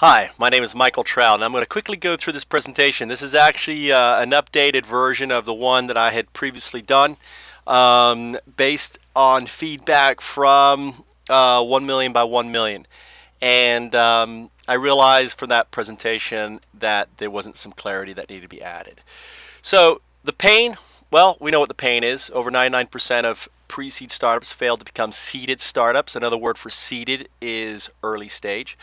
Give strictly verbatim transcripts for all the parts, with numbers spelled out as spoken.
Hi, my name is Michael Trout, and I'm going to quickly go through this presentation. This is actually uh, an updated version of the one that I had previously done um, based on feedback from uh, one million by one million. And um, I realized from that presentation that there wasn't some clarity that needed to be added. So the pain, well, we know what the pain is. Over ninety-nine percent of pre-seed startups failed to become seeded startups. Another word for seeded is early stage.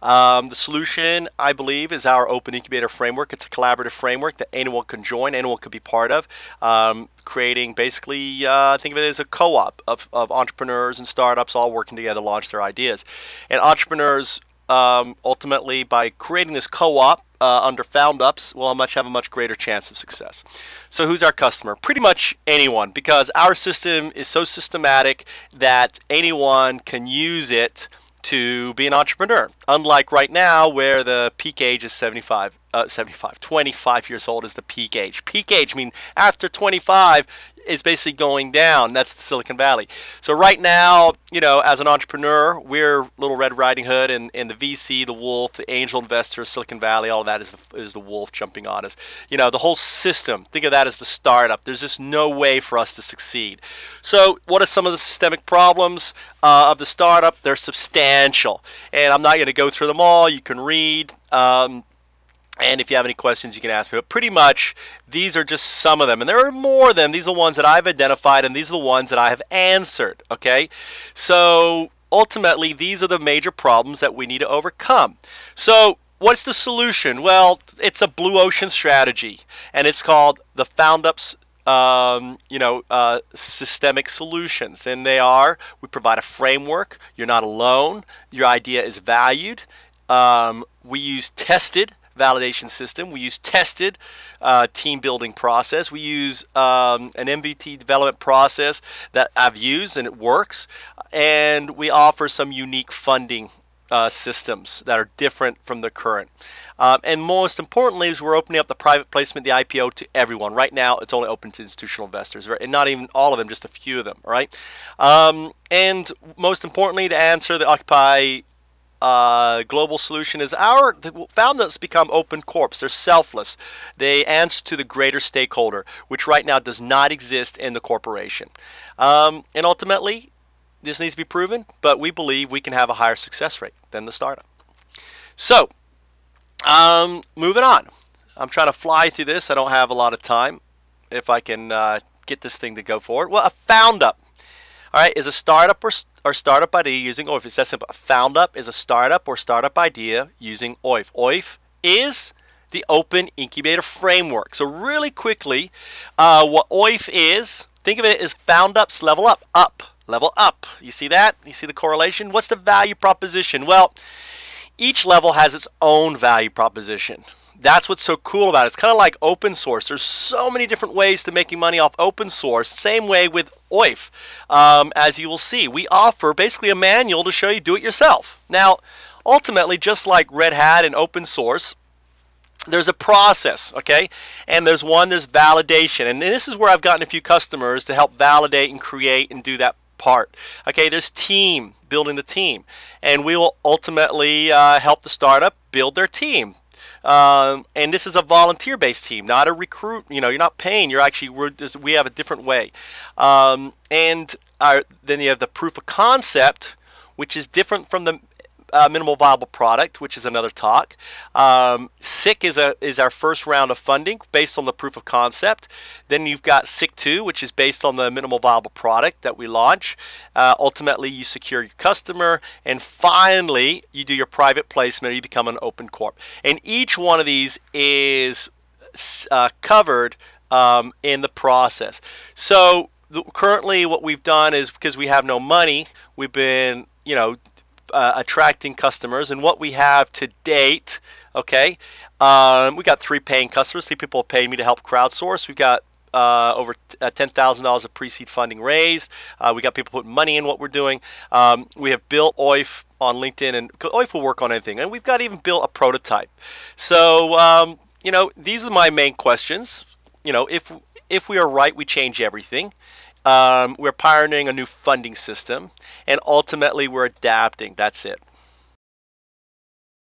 Um, the solution, I believe, is our open incubator framework. It's a collaborative framework that anyone can join, anyone can be part of, um, creating basically, uh, think of it as a co-op of, of entrepreneurs and startups all working together to launch their ideas. And entrepreneurs, um, ultimately, by creating this co-op, Uh, under FoundUps, will much have a much greater chance of success. So who's our customer? Pretty much anyone, because our system is so systematic that anyone can use it to be an entrepreneur. Unlike right now, where the peak age is seventy-five, uh, seventy-five, twenty-five years old is the peak age. Peak age, I mean, after twenty-five, it's basically going down. That's Silicon Valley. So right now, you know, as an entrepreneur, we're Little Red Riding Hood, and, and the V C, the wolf, the angel investor, Silicon Valley, all that is the, is the wolf jumping on us. You know, the whole system, think of that as the startup. There's just no way for us to succeed. So what are some of the systemic problems uh, of the startup? They're substantial. And I'm not going to go through them all. You can read. Um, And if you have any questions, you can ask me. But pretty much, these are just some of them. And there are more of them. These are the ones that I've identified, and these are the ones that I have answered. Okay? So, ultimately, these are the major problems that we need to overcome. So, what's the solution? Well, it's a blue ocean strategy. And it's called the FoundUps, um, you know, uh, systemic solutions. And they are, we provide a framework. You're not alone. Your idea is valued. Um, we use tested validation system. We use tested uh, team building process. We use um, an M V P development process that I've used and it works. And we offer some unique funding uh, systems that are different from the current. Um, and most importantly is we're opening up the private placement, the I P O, to everyone. Right now, it's only open to institutional investors, right? And not even all of them, just a few of them, right? Um, and most importantly, to answer the Occupy Uh, global solution is our FoundUps become open corps. They're selfless. They answer to the greater stakeholder, which right now does not exist in the corporation. Um, and ultimately, this needs to be proven, but we believe we can have a higher success rate than the startup. So, um, moving on. I'm trying to fly through this. I don't have a lot of time. If I can uh, get this thing to go forward. Well, a FoundUp. All right, is a startup or, or startup idea using O I F? It's that simple. A FoundUp is a startup or startup idea using O I F. O I F is the Open Incubator Framework. So really quickly, uh, what O I F is, think of it as FoundUps level up, up, level up. You see that? You see the correlation? What's the value proposition? Well, each level has its own value proposition. That's what's so cool about it. It's kind of like open source. There's so many different ways to making money off open source. Same way with O I F. Um, as you will see, we offer basically a manual to show you do it yourself. Now, ultimately, just like Red Hat and open source, there's a process, okay? And there's one, there's validation. And this is where I've gotten a few customers to help validate and create and do that part. Okay, there's team, building the team. And we will ultimately uh, help the startup build their team. Um, and this is a volunteer-based team, not a recruit. You know, you're not paying. You're actually we're just, we have a different way. Um, and our, then you have the proof of concept, which is different from the uh, minimal viable product, which is another talk. Um, SIC is a is our first round of funding based on the proof of concept. Then you've got SIC two, which is based on the minimal viable product that we launch. Uh, ultimately, you secure your customer. And finally, you do your private placement. You become an open corp. And each one of these is uh, covered um, in the process. So the, currently what we've done is because we have no money, we've been, you know, uh, attracting customers. And what we have to date, okay, um, we got three paying customers. Three people have paid me to help crowdsource. We've got Uh, over ten thousand dollars of pre-seed funding raised. Uh, we got people putting money in what we're doing. Um, we have built O I F on LinkedIn, and O I F will work on anything. And we've got even built a prototype. So, um, you know, these are my main questions. You know, if if we are right, we change everything. Um, we're pioneering a new funding system, and ultimately, we're adapting. That's it.